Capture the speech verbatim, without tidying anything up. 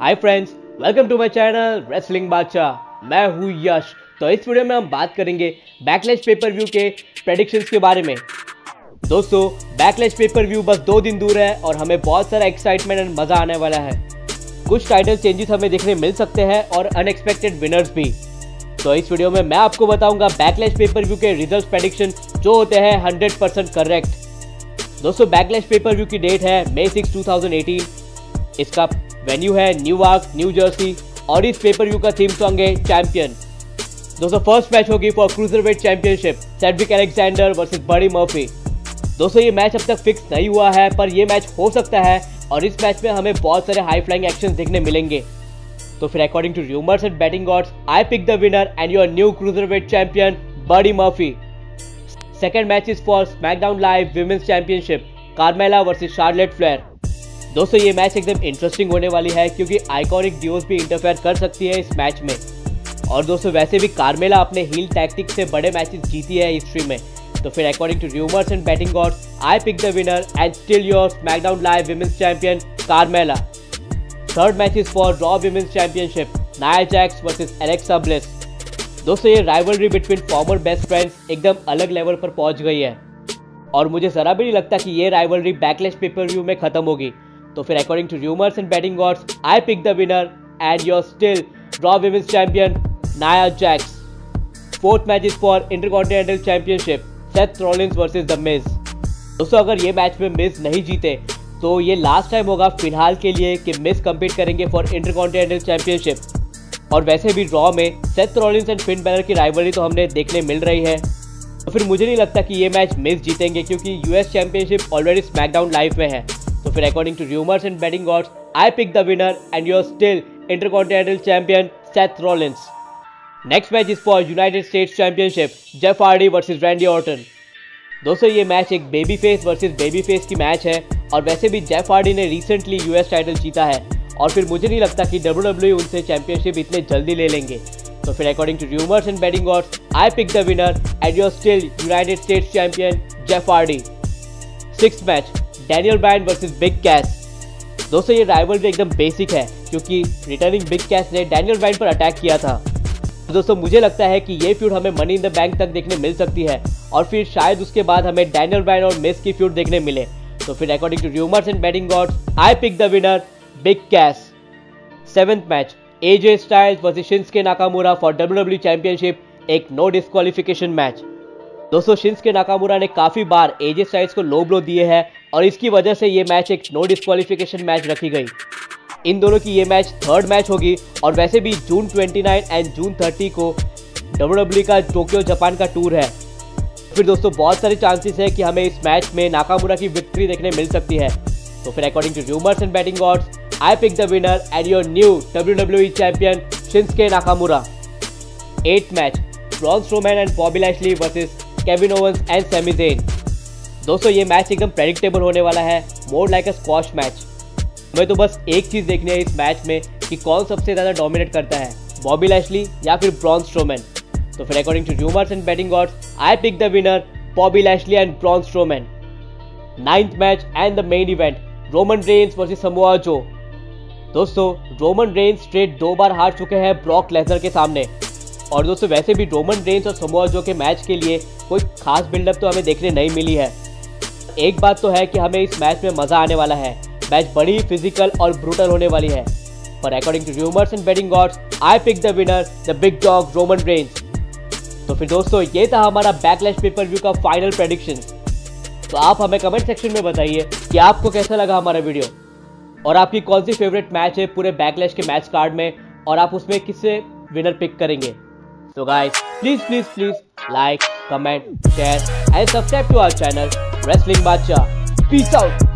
Hi friends, welcome to my channel wrestling Badshah. मैं हूँ यश। तो इस वीडियो में हम बात करेंगे बैकलैश पेपर व्यू के प्रेडिक्शंस के बारे में। दोस्तों, बैकलैश पेपर व्यू बस दो दिन दूर है और हमें बहुत सारा एक्साइटमेंट एंड मजा आने वाला है। कुछ टाइटल चेंजेस हमें देखने मिल सकते हैं और अनएक्सपेक्टेड विनर्स भी। तो इस वीडियो में मैं आपको बताऊंगा बैकलैश पेपर व्यू के रिजल्ट प्रेडिक्शन जो होते हैं हंड्रेड परसेंट करेक्ट। दोस्तों, बैकलैश पेपर व्यू की डेट है May six two thousand eighteen. इसका वेन्यू है न्यूयॉर्क, न्यू जर्सी और इस पेपर व्यू का थीम सॉन्ग है चैंपियन। दोस्तों, फर्स्ट मैच होगी for cruiserweight championship, Cedric Alexander versus Buddy Murphy. दोस्तों, ये मैच अब तक फिक्स नहीं हुआ है पर यह मैच हो सकता है और इस मैच में हमें बहुत सारे हाई फ्लाइंग एक्शन देखने मिलेंगे। तो फिर according to rumours and betting odds, I pick the winner and your new cruiserweight champion Buddy Murphy. Second match is for SmackDown live women's championship, Carmella versus Charlotte Flair. दोस्तों, ये match एकदम interesting होने वाली है क्योंकि iconic डियोज भी interfere कर सकती है इस मैच में। और दोस्तों, वैसे भी कार्मेला अपने हील टैक्टिक से बड़े मैचेस जीती है हिस्ट्री में। तो फिर according to rumours and betting odds, I pick the winner and still your SmackDown live women's champion Carmella. Third match is for Raw women's championship, Nia Jax versus Alexa Bliss. दोस्तों, ये rivalry between former best friends एकदम अलग level पर पहुंच गई है और मुझे जरा भी नहीं लगता कि ये राइवलरी बैकलैश पेपर व्यू में खत्म होगी। तो फिर according to rumours and betting odds, I pick the winner and your still Raw women's champion Nia Jax. Fourth match is for intercontinental championship, Seth Rollins versus the Miz. दोस्तों, अगर ये match में मिज नहीं जीते तो ये लास्ट टाइम होगा फिलहाल के लिए कि मिस कम्पीट करेंगे फॉर इंटरकॉन्टिनेंटल चैंपियनशिप। और वैसे भी रॉ में Seth Rollins and Finn Balor की राइवलरी तो हमने देखने मिल रही है। तो फिर मुझे नहीं लगता कि ये मैच मिस जीतेंगे क्योंकि US championship already SmackDown live में है। तो फिर according to rumours and betting odds, I pick the winner and your still intercontinental champion Seth Rollins. Next match is for United States championship, Jeff Hardy versus Randy Orton. दोस्तों, ये match एक baby face versus baby face की match है और वैसे भी Jeff Hardy ने recently US title जीता है और फिर मुझे नहीं लगता कि डब्ल्यूडब्ल्यूई उनसे चैंपियनशिप इतने जल्दी ले लेंगे। तो फिर according to rumours and betting odds, I pick the winner and your still United States champion Jeff Hardy. Sixth match, Daniel Bryan versus Big Cass. दोस्तों, ये राइवलरी एकदम बेसिक है क्योंकि रिटर्निंग बिग कैस ने डैनियल ब्रायन पर attack किया था। दोस्तों, मुझे लगता है कि ये फ्यूड हमें मनी इन द बैंक तक देखने मिल सकती है और फिर शायद उसके बाद हमें डैनियल ब्रायन और मिस की फ्यूड देखने मिले। तो फिर according to rumours and betting odds, I pick the winner Big Cass. Seventh match, AJ Styles versus Shinsuke Nakamura for WWE championship, एक नो डिस्क्वालिफिकेशन मैच। दोस्तों, शिंसुके नाकामुरा ने काफी बार एजे स्टाइल्स को लो ब्लो दिए हैं और इसकी वजह से ये मैच एक नो डिस्क्वालिफिकेशन मैच रखी गई। इन दोनों की ये मैच थर्ड मैच होगी और वैसे भी June twenty nine and June thirty को डब्ल्यूडब्ल्यूई का टोक्यो जापान का टूर है। फिर दोस्तों, बहुत सारे चांसेस है कि हमें इस मैच में नाकामुरा की विक्ट्री देखने मिल सकती है। तो फिर according to rumours and betting odds, I pick the winner and your new WWE champion Shinsuke Nakamura. Eight match, Braun Strowman and Bobby Lashley versus Kevin Owens and Sami Zayn. दोस्तों, ये match एकदम predictable होने वाला है, more like a squash match. हमें तो बस एक चीज़ देखनी है इस मैच में कि कौन सबसे ज़्यादा डोमिनेट करता है, बॉबी लैशली या फिर ब्रॉन स्ट्रोमैन। तो फिर according to rumours and betting odds, I pick the winner Bobby Lashley and Braun Strowman. Ninth match and the main event, Roman Reigns versus Samoa Joe. दोस्तों, Roman Reigns straight दो बार हार चुके हैं Brock Lesnar के सामने। और दोस्तों, वैसे भी रोमन रेन्स और समोआ जो के मैच के लिए कोई खास बिल्डअप तो हमें देखने नहीं मिली है। एक बात तो है कि हमें इस मैच में मज़ा आने वाला है। मैच बड़ी फिजिकल और ब्रूटल होने वाली है। पर according to rumours and betting odds, I pick the winner the big dog Roman Reigns. तो फिर दोस्तों, ये था हमारा बैकलैश पेपर व्यू का फाइनल प्रेडिक्शन। तो आप हमें कमेंट सेक्शन में बताइए कि आपको कैसा लगा हमारा वीडियो और आपकी कौन सी फेवरेट मैच है पूरे बैकलैश के मैच कार्ड में और आप उसमें किससे विनर पिक करेंगे। तो guys, please please please like, comment, share and subscribe to our channel wrestling Badshah. Peace out.